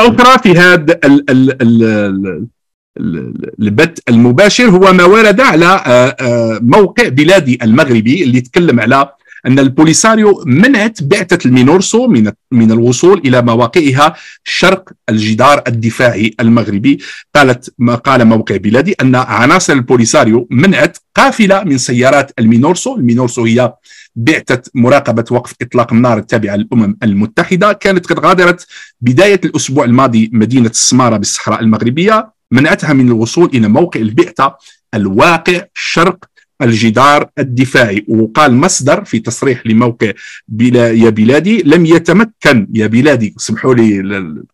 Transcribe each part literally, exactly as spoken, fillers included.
نقطة أخرى في هذا البث المباشر هو ما ورد على موقع بلادي المغربي اللي يتكلم على أن البوليساريو منعت بعثة المينورسو من من الوصول إلى مواقعها شرق الجدار الدفاعي المغربي. قالت ما قال موقع بلادي أن عناصر البوليساريو منعت قافلة من سيارات المينورسو. المينورسو هي بعثة مراقبة وقف إطلاق النار التابعة للأمم المتحدة، كانت قد غادرت بداية الأسبوع الماضي مدينة السمارة بالصحراء المغربية، منعتها من الوصول إلى موقع البعثة الواقع شرق الجدار الدفاعي. وقال مصدر في تصريح لموقع بلا يا بلادي: لم يتمكن يا بلادي، سمحوا لي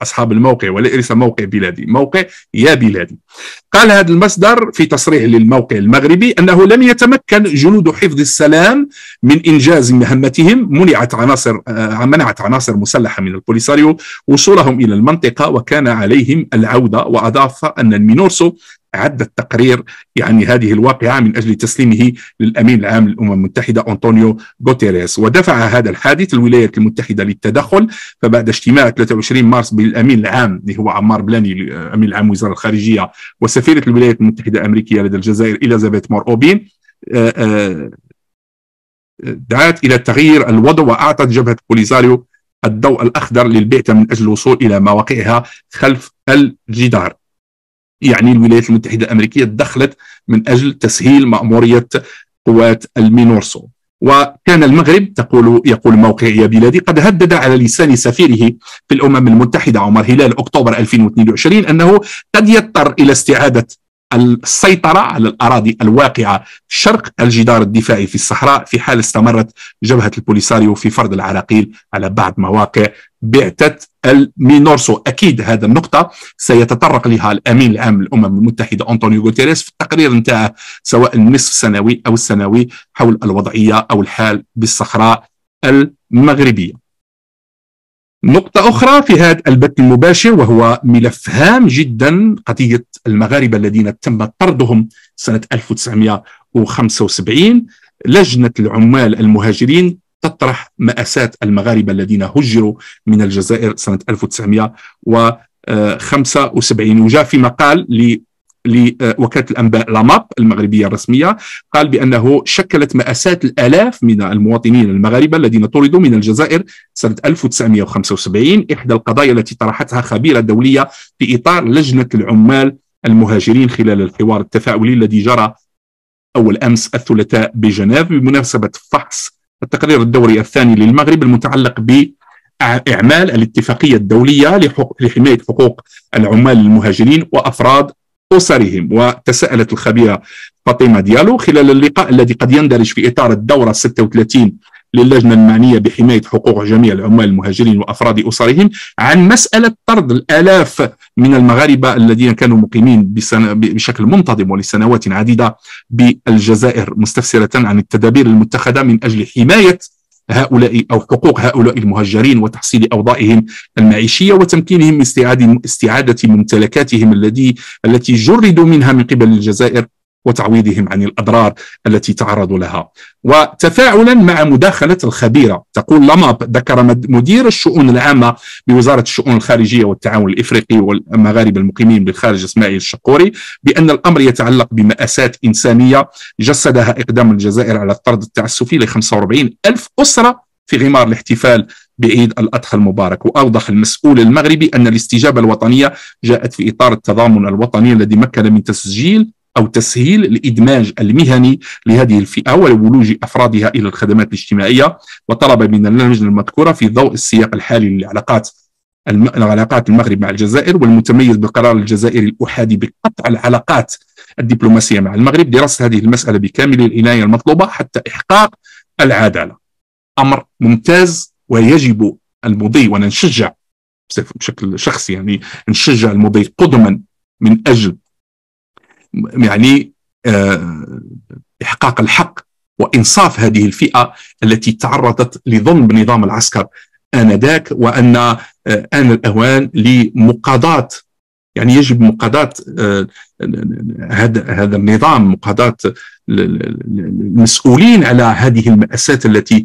أصحاب الموقع ولا إرسال موقع بلادي، موقع يا بلادي. قال هذا المصدر في تصريح للموقع المغربي أنه لم يتمكن جنود حفظ السلام من إنجاز مهمتهم، منعت عناصر منعت عناصر مسلحة من البوليساريو وصولهم إلى المنطقة وكان عليهم العودة. وأضاف أن المينورسو عد التقرير يعني هذه الواقعة من أجل تسليمه للأمين العام للأمم المتحدة أنطونيو غوتيريس. ودفع هذا الحادث الولايات المتحدة للتدخل، فبعد اجتماع ثلاثة وعشرين مارس بالأمين العام اللي هو عمار بلاني الأمين العام وزارة الخارجية وسفيرة الولايات المتحدة الأمريكية لدى الجزائر إليزابيت مور أوبي، دعت إلى تغيير الوضع وأعطت جبهة البوليساريو الضوء الأخضر للبعثة من أجل الوصول إلى مواقعها خلف الجدار. يعني الولايات المتحدة الأمريكية تدخلت من أجل تسهيل مأمورية قوات المينورسو. وكان المغرب تقول يقول موقع يا بلادي قد هدد على لسان سفيره في الأمم المتحدة عمر هلال أكتوبر ألفين واثنين وعشرين أنه قد يضطر إلى استعادة السيطرة على الأراضي الواقعة شرق الجدار الدفاعي في الصحراء في حال استمرت جبهة البوليساريو في فرض العراقيل على بعض مواقع بعثة المينورسو. أكيد هذا النقطة سيتطرق لها الأمين العام للأمم المتحدة أنطونيو غوتيريس في التقرير نتاعه سواء النصف سنوي أو السنوي حول الوضعية أو الحال بالصحراء المغربية. نقطة أخرى في هذا البث المباشر وهو ملف هام جدا، قضية المغاربة الذين تم طردهم سنة ألف وتسعمئة وخمسة وسبعين. لجنة العمال المهاجرين تطرح مأساة المغاربة الذين هجروا من الجزائر سنة ألف وتسعمئة وخمسة وسبعين. وجاء في مقال لوكالة الأنباء لاماب المغربية الرسمية قال بأنه شكلت مأساة الآلاف من المواطنين المغاربة الذين طردوا من الجزائر سنة ألف وتسعمئة وخمسة وسبعين إحدى القضايا التي طرحتها خبيرة دولية في إطار لجنة العمال المهاجرين خلال الحوار التفاعلي الذي جرى أول أمس الثلاثاء بجنيف بمناسبة فحص التقرير الدوري الثاني للمغرب المتعلق بإعمال الاتفاقية الدولية لحماية حقوق العمال المهاجرين وأفراد أسرهم. وتساءلت الخبيرة فاطمة ديالو خلال اللقاء الذي قد يندرج في إطار الدورة الستة وثلاثين للجنة المعنية بحماية حقوق جميع العمال المهاجرين وأفراد أسرهم عن مسألة طرد الآلاف من المغاربة الذين كانوا مقيمين بشكل منتظم ولسنوات عديدة بالجزائر، مستفسرة عن التدابير المتخذة من أجل حماية هؤلاء أو حقوق هؤلاء المهجرين وتحصيل أوضاعهم المعيشية وتمكينهم من استعادة ممتلكاتهم التي التي جردوا منها من قبل الجزائر وتعويضهم عن الأضرار التي تعرضوا لها. وتفاعلا مع مداخلة الخبيرة تقول لاماب: ذكر مدير الشؤون العامة بوزارة الشؤون الخارجية والتعاون الإفريقي والمغاربة المقيمين بالخارج إسماعيل الشقوري بأن الأمر يتعلق بمأساة إنسانية جسدها إقدام الجزائر على الطرد التعسفي ل خمسة وأربعين ألف أسرة في غمار الاحتفال بعيد الأضحى المبارك. وأوضح المسؤول المغربي أن الاستجابة الوطنية جاءت في إطار التضامن الوطني الذي مكن من تسجيل أو تسهيل الإدماج المهني لهذه الفئة وولوج أفرادها إلى الخدمات الاجتماعية، وطلب من اللجنة المذكورة في ضوء السياق الحالي للعلاقات العلاقات المغرب مع الجزائر والمتميز بقرار الجزائري الأحادي بقطع العلاقات الدبلوماسية مع المغرب دراسة هذه المسألة بكامل العناية المطلوبة حتى إحقاق العدالة. أمر ممتاز ويجب المضي، وأنا نشجع بشكل شخصي يعني نشجع المضي قدما من أجل يعني إحقاق الحق وإنصاف هذه الفئة التي تعرضت لظلم النظام العسكر آنذاك، وأن آن الأوان لمقاضاة يعني يجب مقاضاة هذا هذا النظام، مقاضاة المسؤولين على هذه المأساة التي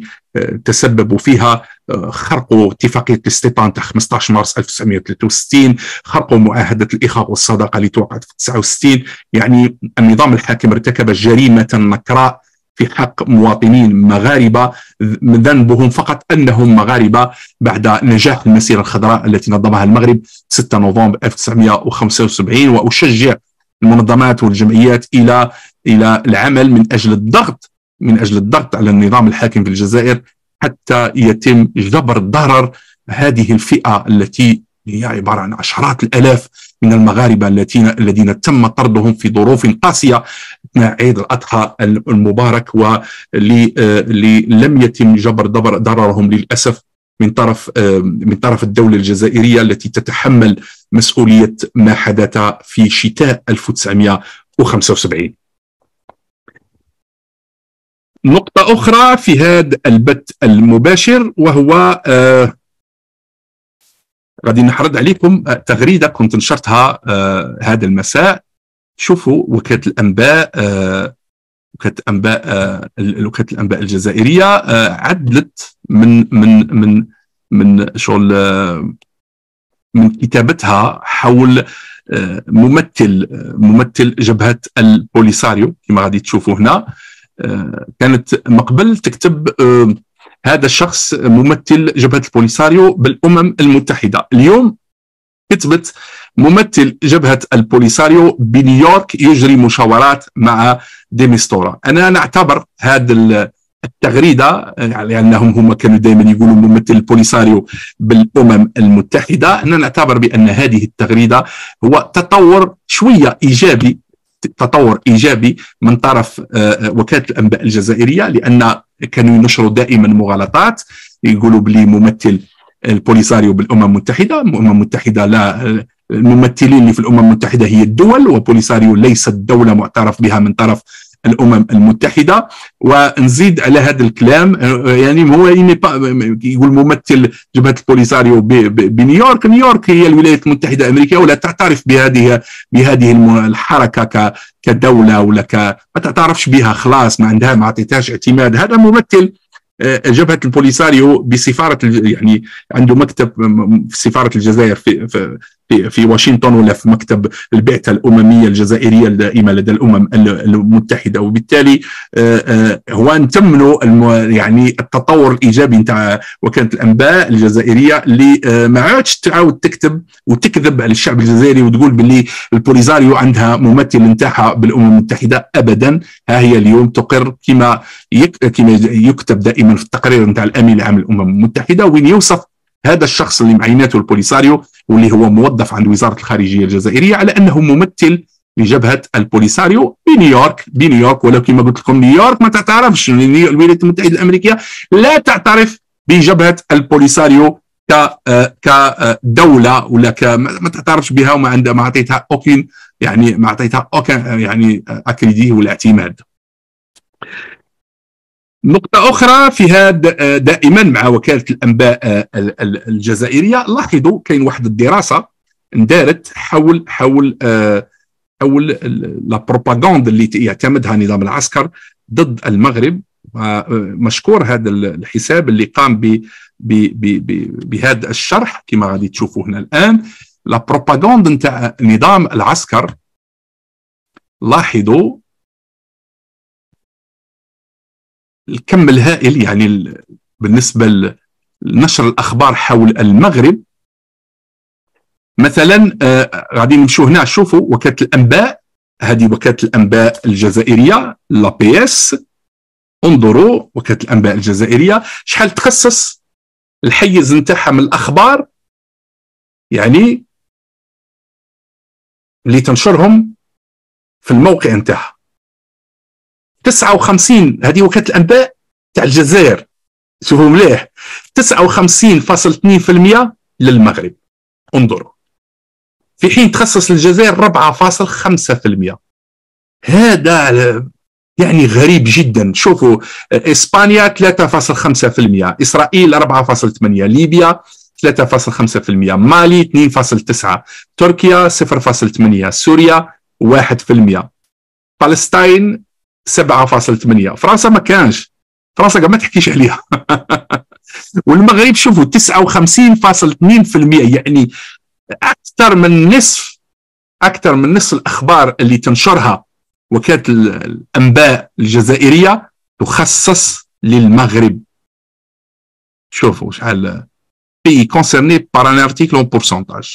تسببوا فيها خرقوا اتفاقية الاستيطان تاع خمسة عشر مارس ألف وتسعمائة وثلاثة وستين، خرقوا معاهدة الإخاء والصداقة اللي توقعت في تسعة وستين. يعني النظام الحاكم ارتكب جريمة نكراء في حق مواطنين مغاربة، ذنبهم فقط أنهم مغاربة، بعد نجاح المسيرة الخضراء التي نظمها المغرب ستة نوفمبر ألف وتسعمائة وخمسة وسبعين. وأشجع المنظمات والجمعيات إلى إلى العمل من أجل الضغط من أجل الضغط على النظام الحاكم في الجزائر حتى يتم جبر ضرر هذه الفئة التي هي عبارة عن عشرات الآلاف من المغاربة الذين الذين تم طردهم في ظروف قاسية أثناء عيد الأضحى المبارك، واللي لم يتم جبر ضررهم للأسف من طرف من طرف الدولة الجزائرية التي تتحمل مسؤولية ما حدث في شتاء ألف وتسعمائة وخمسة وسبعين. نقطة أخرى في هذا البث المباشر، وهو آه غادي نحرض عليكم تغريدة كنت نشرتها آه هذا المساء. شوفوا وكالة الأنباء آه وكالة الأنباء آه وكالة الأنباء الجزائرية آه عدلت من من من من شغل آه من كتابتها حول آه ممثل ممثل جبهة البوليساريو كما غادي تشوفوا هنا. كانت مقبل تكتب هذا الشخص ممثل جبهة البوليساريو بالأمم المتحدة، اليوم كتبت ممثل جبهة البوليساريو بنيويورك يجري مشاورات مع ديمستورا. أنا نعتبر هذا التغريدة، لأنهم هم كانوا دائما يقولوا ممثل البوليساريو بالأمم المتحدة، أنا نعتبر بأن هذه التغريدة هو تطور شوية إيجابي تطور إيجابي من طرف وكالة الأنباء الجزائرية، لأن كانوا ينشروا دائما مغالطات، يقولوا بلي ممثل البوليساريو بالأمم المتحدة، الأمم المتحدة لا، الممثلين اللي في الأمم المتحدة هي الدول، وبوليساريو ليست دولة معترف بها من طرف الأمم المتحدة. ونزيد على هذا الكلام، يعني هو يقول ممثل جبهة البوليساريو بنيويورك، نيويورك هي الولايات المتحدة الأمريكية ولا تعترف بهذه بهذه الحركة كدولة، ولا ك ما تعترفش بها، خلاص ما عندها، ما عطيتهاش اعتماد. هذا ممثل جبهة البوليساريو بسفارة، يعني عنده مكتب في سفارة الجزائر في في في واشنطن، ولا في مكتب البعثة الأممية الجزائرية الدائمة لدى الأمم المتحدة. وبالتالي هو نتمنوا يعني التطور الإيجابي نتاع وكالة الأنباء الجزائرية اللي ما عادش تعاود تكتب وتكذب على الشعب الجزائري وتقول باللي البوليساريو عندها ممثل نتاعها بالأمم المتحدة، أبدا. ها هي اليوم تقر كما كما يكتب دائما في التقرير نتاع الأمين العام للأمم المتحدة، وين يوصف هذا الشخص اللي معيناته البوليساريو واللي هو موظف عند وزارة الخارجية الجزائرية على أنه ممثل لجبهة البوليساريو بنيويورك بنيويورك ولو كما قلت لكم نيويورك ما تعترفش، الولايات المتحدة الأمريكية لا تعترف بجبهة البوليساريو كدولة، ولا ما تعترفش بها، وما عندها، ما عطيتها أوكين، يعني ما عطيتها أوكين يعني أكريديه ولا اعتماد. نقطة أخرى في هذا دائما مع وكالة الأنباء الجزائرية، لاحظوا كاين واحد الدراسة اندارت حول حول حول لا بروباغاند اللي يعتمدها نظام العسكر ضد المغرب. مشكور هذا الحساب اللي قام ب بهذا الشرح كما غادي تشوفوا هنا الآن. لا بروباغاند نتاع نظام العسكر، لاحظوا الكم الهائل، يعني بالنسبة لنشر الأخبار حول المغرب. مثلا غادي نمشوا هنا، شوفوا وكالة الأنباء، هذه وكالة الأنباء الجزائرية لا بي اس، انظروا وكالة الأنباء الجزائرية شحال تخصص الحيز نتاعها من الأخبار يعني اللي تنشرهم في الموقع نتاعها. تسعة وخمسين، هذه وكالة الأنباء تاع الجزائر، شوفوا مليح، تسعة وخمسين فاصل اثنين بالمئة للمغرب، انظروا، في حين تخصص للجزائر أربعة فاصل خمسة بالمئة. هذا يعني غريب جدا. شوفوا إسبانيا ثلاثة فاصل خمسة بالمئة، إسرائيل أربعة فاصل ثمانية بالمئة، ليبيا ثلاثة فاصل خمسة بالمئة، مالي اثنين فاصل تسعة بالمئة، تركيا صفر فاصل ثمانية بالمئة، سوريا واحد بالمئة، فلسطين سبعة فاصل ثمانية، فرنسا ما كانش، فرنسا ما تحكيش عليها والمغرب شوفوا تسعة وخمسين فاصل اثنين بالمئة، يعني اكثر من نصف اكثر من نصف الاخبار اللي تنشرها وكالة الانباء الجزائرية تخصص للمغرب. شوفوا شحال بي كونسيرني بار ان ارتيكل اون بورسونتاج،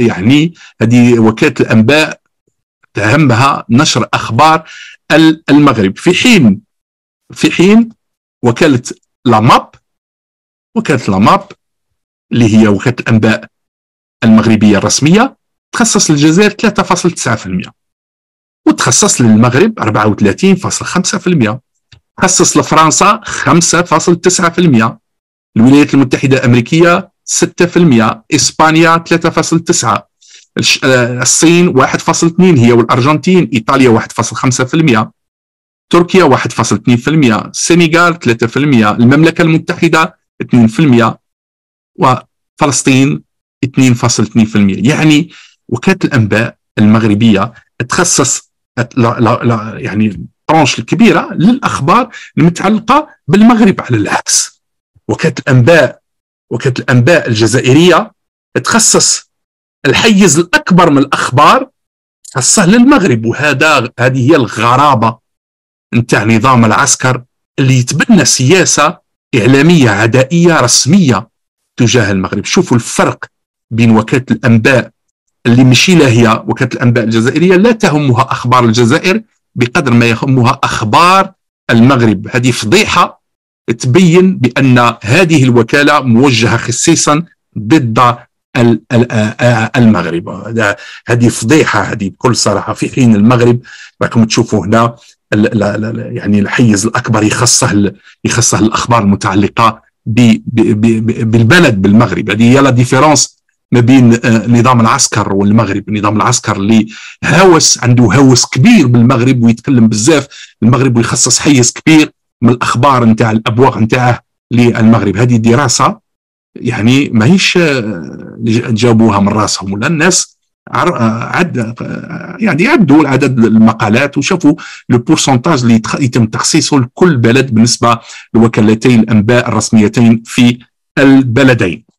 يعني هذه وكالة الانباء تهمها نشر اخبار المغرب، في حين في حين وكالة لاماب وكالة لاماب اللي هي وكالة الانباء المغربية الرسمية تخصص للجزائر ثلاثة فاصل تسعة بالمئة، وتخصص للمغرب أربعة وثلاثين فاصل خمسة بالمئة، تخصص لفرنسا خمسة فاصل تسعة بالمئة، الولايات المتحدة الأمريكية ستة بالمئة، إسبانيا ثلاثة فاصل تسعة بالمئة، الصين واحد فاصل اثنين بالمئة هي والأرجنتين، إيطاليا واحد فاصل خمسة بالمئة، تركيا واحد فاصل اثنين بالمئة، السنغال ثلاثة بالمئة، المملكة المتحدة اثنين بالمئة، وفلسطين اثنين فاصل اثنين بالمئة. يعني وكالة الأنباء المغربية تخصص لا لا لا يعني طرونش الكبيرة للأخبار المتعلقة بالمغرب، على العكس وكالة الأنباء وكالة الأنباء الجزائرية تخصص الحيز الأكبر من الأخبار تخصصه للمغرب. وهذا هذه هي الغرابة نتاع نظام العسكر اللي يتبنى سياسة إعلامية عدائية رسمية تجاه المغرب. شوفوا الفرق بين وكالة الأنباء اللي مشي لها هي وكالة الأنباء الجزائرية، لا تهمها أخبار الجزائر بقدر ما يهمها أخبار المغرب. هذه فضيحة تبين بأن هذه الوكالة موجهة خصيصا ضد المغرب. هذه فضيحة هذه بكل صراحة. في حين المغرب راكم تشوفوا هنا يعني الحيز الأكبر يخصه يخصه الأخبار المتعلقة بالبلد بالمغرب. هذه هي لا ديفيرونس ما بين نظام العسكر والمغرب. نظام العسكر اللي هوس عنده هوس كبير بالمغرب ويتكلم بزاف المغرب ويخصص حيز كبير من الاخبار نتاع الابواق نتاعه للمغرب. هذه دراسه يعني ماهيش جابوها من راسهم، ولا الناس عد يعني عدوا العدد المقالات وشافوا لو بورسونتاج اللي يتم تخصيصه لكل بلد بالنسبه لوكالتي الانباء الرسميتين في البلدين.